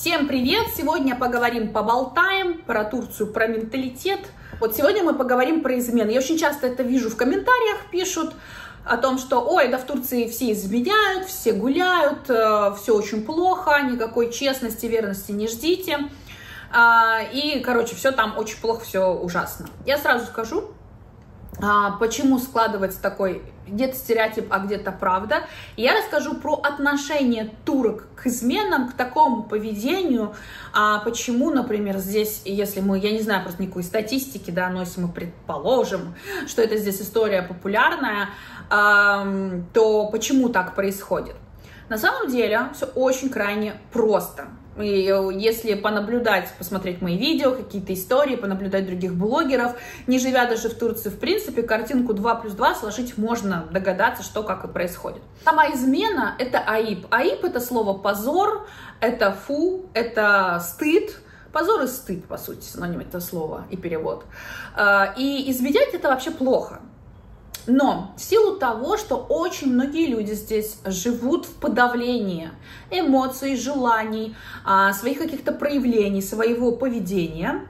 Всем привет! Сегодня поговорим, поболтаем про Турцию, про менталитет. Вот сегодня мы поговорим про измены. Я очень часто это вижу в комментариях, пишут о том, что ой, да в Турции все изменяют, все гуляют, все очень плохо, никакой честности, верности не ждите. И, короче, все там очень плохо, все ужасно. Я сразу скажу, почему складывается такой где-то стереотип, а где-то правда. Я расскажу про отношение турок к изменам, к такому поведению, почему, например, здесь, если мы, я не знаю просто никакой статистики, да, но если мы предположим, что это здесь история популярная, то почему так происходит. На самом деле все очень крайне просто. И если понаблюдать, посмотреть мои видео, какие-то истории, понаблюдать других блогеров, не живя даже в Турции, в принципе, картинку 2+2 сложить можно, догадаться, что как и происходит. Сама измена — это аиб. Аиб — это слово позор, это фу, это стыд. Позор и стыд, по сути, синоним этого слова и перевод. И изменять — это вообще плохо. Но в силу того, что очень многие люди здесь живут в подавлении эмоций, желаний, своих каких-то проявлений, своего поведения,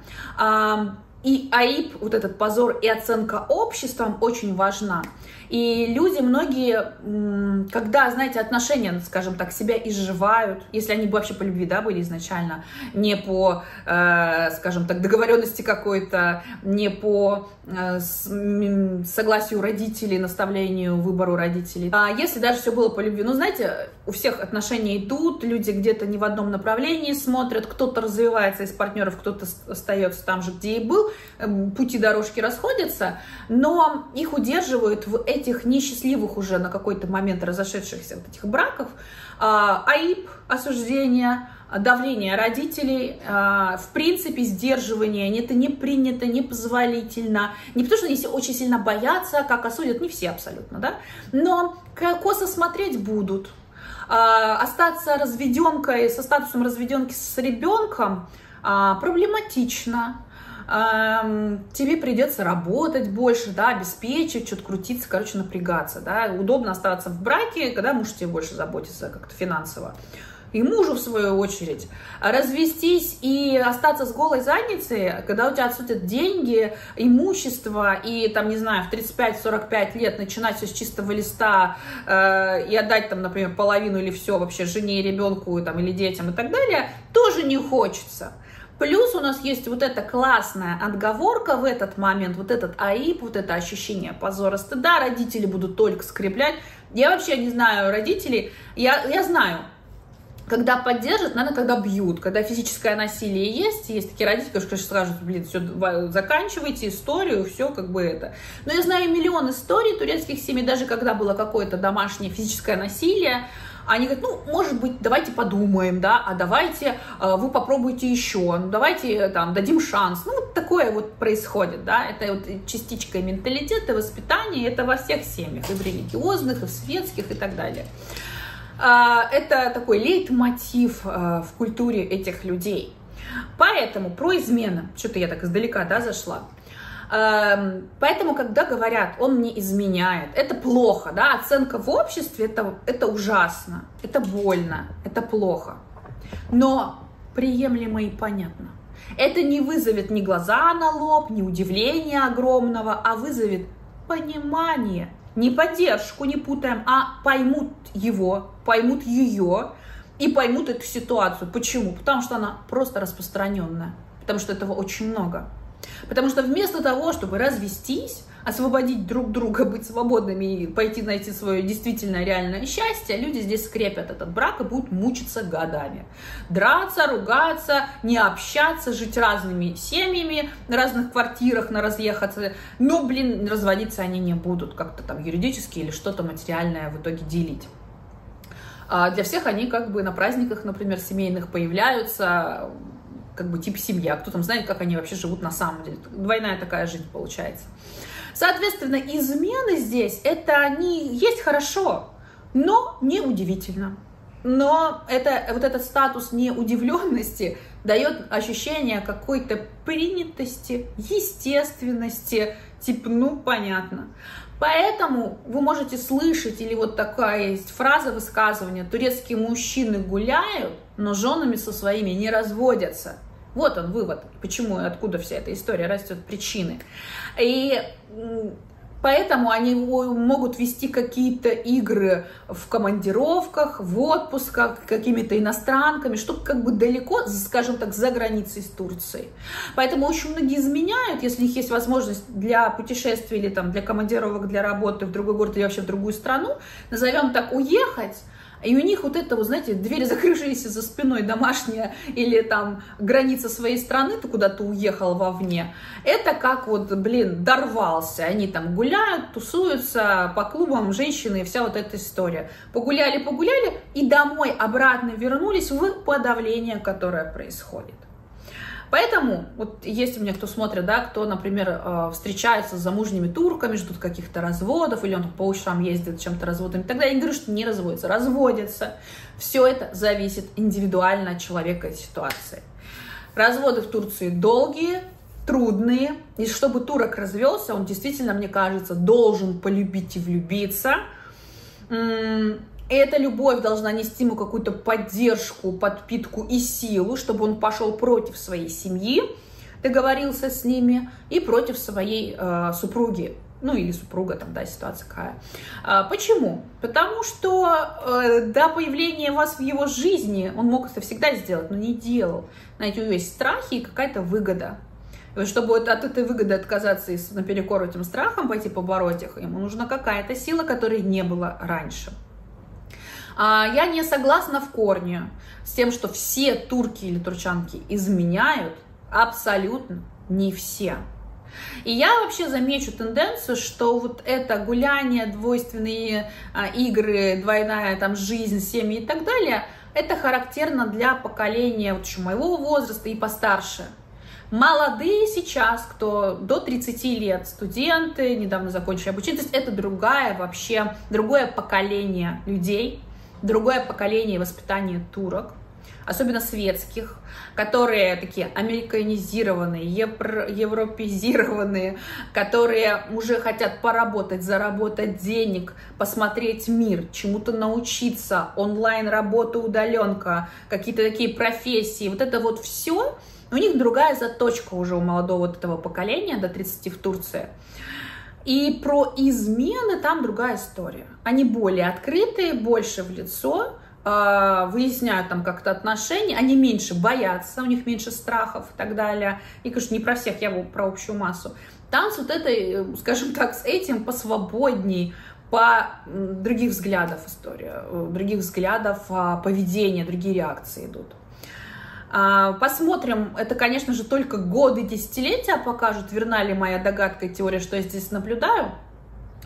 и аиб, вот этот позор и оценка обществом очень важна. И люди многие, когда, знаете, отношения, скажем так, себя изживают, если они вообще по любви, да, были изначально, не по, скажем так, договоренности какой-то, не по согласию родителей, наставлению, выбору родителей. А если даже все было по любви, ну, знаете, у всех отношения идут, люди где-то не в одном направлении смотрят, кто-то развивается из партнеров, кто-то остается там же, где и был, пути, дорожки расходятся, но их удерживают в этих несчастливых уже на какой-то момент разошедшихся вот этих браков аиб, осуждение, давление родителей, в принципе, сдерживание, это не принято, не позволительно, не потому что они все очень сильно боятся, как осудят, не все абсолютно, да, но косо смотреть будут, остаться разведенкой, со статусом разведенки с ребенком проблематично. Тебе придется работать больше, да, обеспечить, что-то крутиться, короче, напрягаться, да, удобно оставаться в браке, когда муж тебе больше заботится как-то финансово, и мужу, в свою очередь, развестись и остаться с голой задницей, когда у тебя отсутят деньги, имущество, и, там, не знаю, в 35-45 лет начинать все с чистого листа и отдать, там, например, половину или все вообще жене, ребенку, там, или детям и так далее, тоже не хочется. Плюс у нас есть вот эта классная отговорка в этот момент, вот этот аиб, вот это ощущение позора, стыда, родители будут только скреплять. Я вообще не знаю родителей, я знаю, когда поддержат, наверное, когда бьют, когда физическое насилие есть, есть такие родители, которые скажут, блин, все, заканчивайте историю, все как бы это. Но я знаю миллион историй турецких семей, даже когда было какое-то домашнее физическое насилие, они говорят, ну, может быть, давайте подумаем, да, а давайте вы попробуйте еще, ну, давайте там дадим шанс. Ну, вот такое вот происходит, да, это вот частичка менталитета, воспитания, это во всех семьях, и в религиозных, и в светских, и так далее. Это такой лейтмотив в культуре этих людей. Поэтому про измены, что-то я так издалека, да, зашла. Поэтому, когда говорят, он мне изменяет, это плохо, да, оценка в обществе, это ужасно, это больно, это плохо, но приемлемо и понятно. Это не вызовет ни глаза на лоб, ни удивления огромного, а вызовет понимание, не поддержку, не путаем, а поймут его, поймут ее и поймут эту ситуацию. Почему? Потому что она просто распространенная, потому что этого очень много. Потому что вместо того, чтобы развестись, освободить друг друга, быть свободными и пойти найти свое действительно реальное счастье, люди здесь скрепят этот брак и будут мучиться годами. Драться, ругаться, не общаться, жить разными семьями, на разных квартирах, на разъехаться. Но, блин, разводиться они не будут как-то там юридически или что-то материальное в итоге делить. Для всех они как бы на праздниках, например, семейных появляются, как бы тип семья, кто там знает, как они вообще живут на самом деле. Двойная такая жизнь получается. Соответственно, измены здесь, это они есть хорошо, но не удивительно. Но это, вот этот статус неудивленности дает ощущение какой-то принятости, естественности, типа, ну, понятно. Поэтому вы можете слышать, или вот такая есть фраза высказывания: турецкие мужчины гуляют, но женами со своими не разводятся. Вот он вывод, почему и откуда вся эта история растет, причины. И поэтому они могут вести какие-то игры в командировках, в отпусках, какими-то иностранками, чтобы как бы далеко, скажем так, за границей с Турцией. Поэтому очень многие изменяют, если их есть возможность для путешествий или там, для командировок, для работы в другой город или вообще в другую страну, назовем так, уехать. И у них вот это, вот, знаете, двери закрывшиеся за спиной, домашняя или там граница своей страны, ты куда-то уехал вовне. Это как вот, блин, дорвался. Они там гуляют, тусуются по клубам, женщины и вся вот эта история. Погуляли и домой обратно вернулись в подавление, которое происходит. Поэтому, вот есть у меня кто смотрит, да, кто, например, встречается с замужними турками, ждут каких-то разводов, или он по ушам ездит чем-то разводами, тогда я не говорю, что не разводятся, разводятся. Все это зависит индивидуально от человека и ситуации. Разводы в Турции долгие, трудные, и чтобы турок развелся, он действительно, мне кажется, должен полюбить и влюбиться. И эта любовь должна нести ему какую-то поддержку, подпитку и силу, чтобы он пошел против своей семьи, договорился с ними, и против своей супруги, ну или супруга, там, да, ситуация какая. Почему? Потому что до появления вас в его жизни он мог это всегда сделать, но не делал. Знаете, у него есть страхи и какая-то выгода. И чтобы от этой выгоды отказаться и наперекор этим страхам пойти побороть их, ему нужна какая-то сила, которой не было раньше. Я не согласна в корне с тем, что все турки или турчанки изменяют, абсолютно не все. И я вообще замечу тенденцию, что вот это гуляние, двойственные игры, двойная там жизнь, семьи и так далее, это характерно для поколения вот еще моего возраста и постарше. Молодые сейчас, кто до 30 лет, студенты, недавно закончили обучение, то есть это другое поколение людей. Другое поколение воспитания турок, особенно светских, которые такие американизированные, европеизированные, которые уже хотят поработать, заработать денег, посмотреть мир, чему-то научиться, онлайн-работа, удаленка, какие-то такие профессии. Вот это вот все, у них другая заточка уже у молодого вот этого поколения, до 30 в Турции. И про измены там другая история. Они более открытые, больше в лицо, выясняют там как-то отношения, они меньше боятся, у них меньше страхов и так далее. И, конечно, не про всех, я про общую массу. Там с вот этой, скажем так, с этим посвободней, по других взглядов история, других взглядов поведения, другие реакции идут. Посмотрим, это, конечно же, только годы, десятилетия покажут, верна ли моя догадка и теория, что я здесь наблюдаю.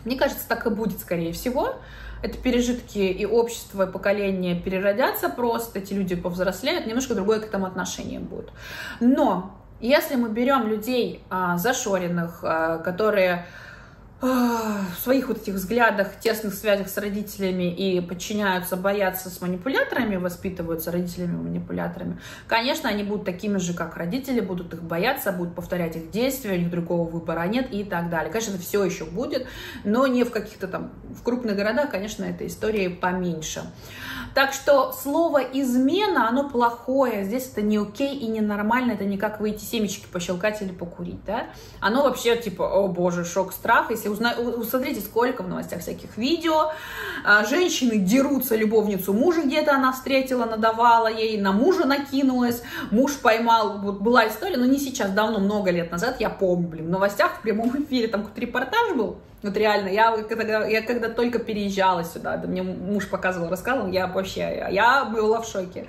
Мне кажется, так и будет, скорее всего. Это пережитки и общество, и поколение переродятся просто, эти люди повзрослеют, немножко другое к этому отношение будет. Но если мы берем людей зашоренных, которые в своих вот этих взглядах, тесных связях с родителями и подчиняются, боятся с манипуляторами, воспитываются родителями-манипуляторами, конечно, они будут такими же, как родители, будут их бояться, будут повторять их действия, у них другого выбора нет и так далее. Конечно, это все еще будет, но не в каких-то там, в крупных городах, конечно, этой истории поменьше. Так что слово «измена», оно плохое, здесь это не окей и не нормально, это не как выйти семечки пощелкать или покурить, да? Оно вообще типа, о боже, шок, страх, если смотрите, сколько в новостях всяких видео. Женщины дерутся, любовницу мужа где-то она встретила, надавала ей, на мужа накинулась, муж поймал. Вот была история, но не сейчас, давно, много лет назад, я помню, блин, в новостях в прямом эфире там какой-то репортаж был. Вот реально, я когда только переезжала сюда, да, мне муж показывал, рассказывал, я вообще, я была в шоке.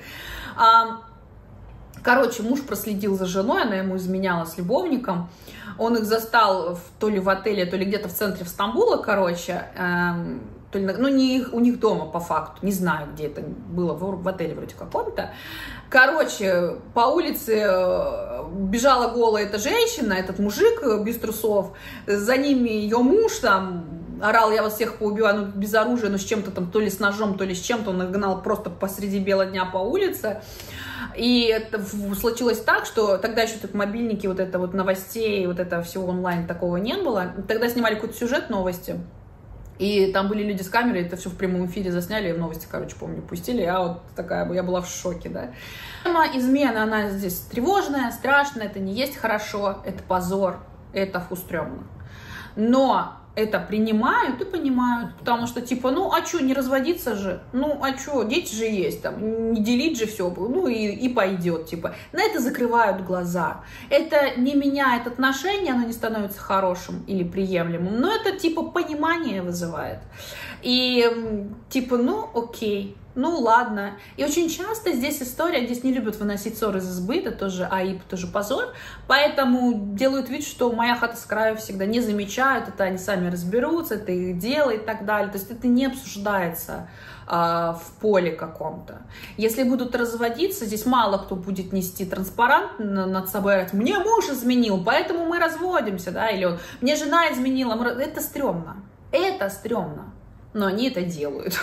Короче, муж проследил за женой, она ему изменяла с любовником. Он их застал то ли в отеле, то ли где-то в центре Стамбула, короче, то ли, ну, не у них дома по факту, не знаю, где это было, в отеле вроде каком-то. Короче, по улице бежала голая эта женщина, этот мужик без трусов, за ними ее муж там, орал, я вас всех поубиваю, ну, без оружия, но с чем-то там, то ли с ножом, то ли с чем-то, он их гнал просто посреди бела дня по улице. И это случилось так, что тогда еще так мобильники, вот это вот новостей, вот этого всего онлайн такого не было. Тогда снимали какой-то сюжет, новости. И там были люди с камерой, это все в прямом эфире засняли, в новости, короче, помню, пустили. Я вот такая, я была в шоке, да. Тема измены, она здесь тревожная, страшная, это не есть хорошо, это позор, это стрёмно. Но это принимают и понимают, потому что, типа, ну, а чё, не разводиться же? Ну, а чё, дети же есть, там, не делить же все, ну, и пойдет, типа. На это закрывают глаза. Это не меняет отношения, оно не становится хорошим или приемлемым, но это, типа, понимание вызывает. И, типа, ну, окей. Ну ладно. И очень часто здесь история, здесь не любят выносить ссор из избы, это тоже аип, тоже позор, поэтому делают вид, что моя хата с краю всегда, не замечают, это они сами разберутся, это их дело и так далее. То есть это не обсуждается в поле каком-то. Если будут разводиться, здесь мало кто будет нести транспарант над собой, говорить, мне муж изменил, поэтому мы разводимся, да, или он, мне жена изменила, это стрёмно, это стрёмно. Но они это делают.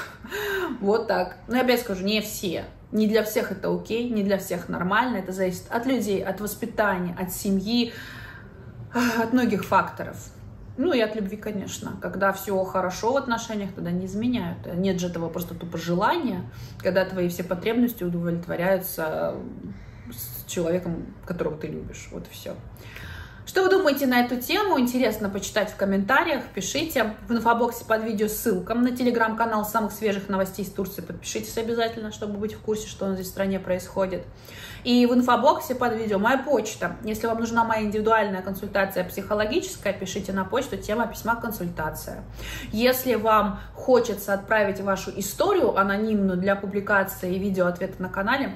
Вот так. Но я опять скажу, не все. Не для всех это окей, не для всех нормально. Это зависит от людей, от воспитания, от семьи, от многих факторов. Ну и от любви, конечно. Когда все хорошо в отношениях, тогда не изменяют. Нет же этого просто тупо желания, когда твои все потребности удовлетворяются с человеком, которого ты любишь. Вот и все. Что вы думаете на эту тему? Интересно почитать в комментариях, пишите. В инфобоксе под видео ссылка на телеграм-канал самых свежих новостей из Турции. Подпишитесь обязательно, чтобы быть в курсе, что здесь в стране происходит. И в инфобоксе под видео моя почта. Если вам нужна моя индивидуальная консультация психологическая, пишите на почту тема письма консультация. Если вам хочется отправить вашу историю анонимную для публикации и видео ответа на канале,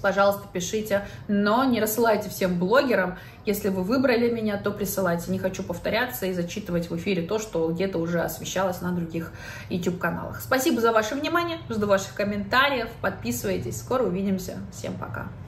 пожалуйста, пишите, но не рассылайте всем блогерам. Если вы выбрали меня, то присылайте. Не хочу повторяться и зачитывать в эфире то, что где-то уже освещалось на других YouTube-каналах. Спасибо за ваше внимание, жду ваших комментариев, подписывайтесь. Скоро увидимся. Всем пока.